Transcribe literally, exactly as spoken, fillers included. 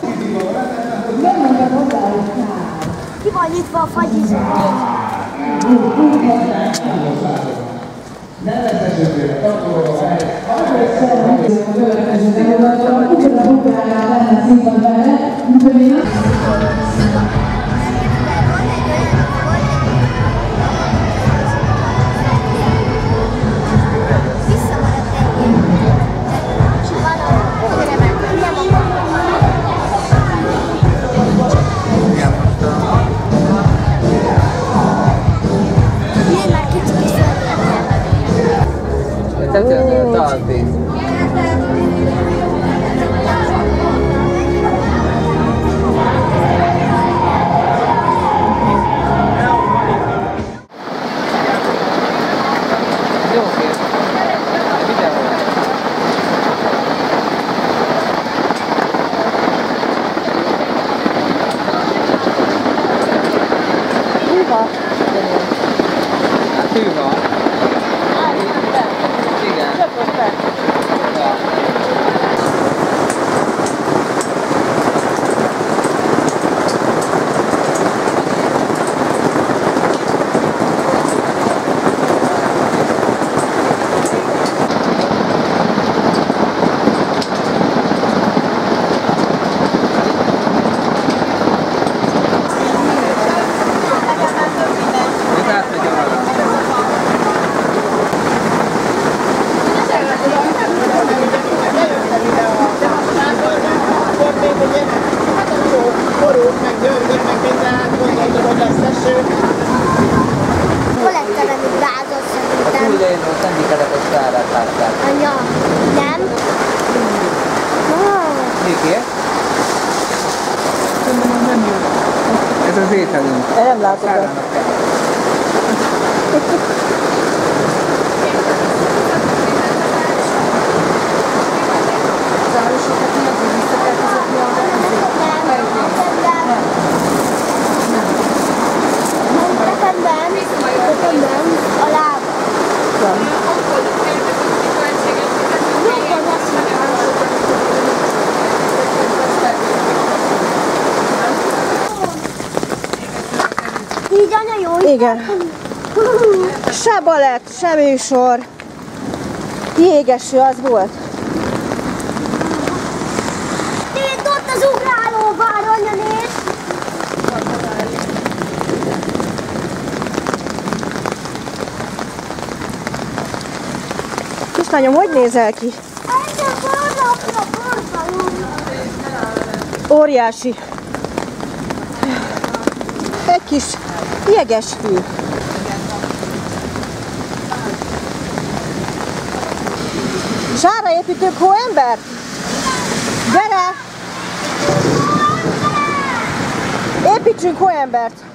Nem mondom, odaadtál. Ki van nyitva a fagyizó? Nem lesz ezért, akkor a szájt. Akkor a szájt. A következő megoldatban ugyanaz utállal lenne színban vele, úgyhogy én igen. Se balett, se műsor. Jégeső az volt. Nézd, ott az ugráló vár, anya, nézd! Kislányom, hogy nézel ki? Óriási. Egy kis jeges fű. Sára építők hóember? Gyere! Építsünk hóembert!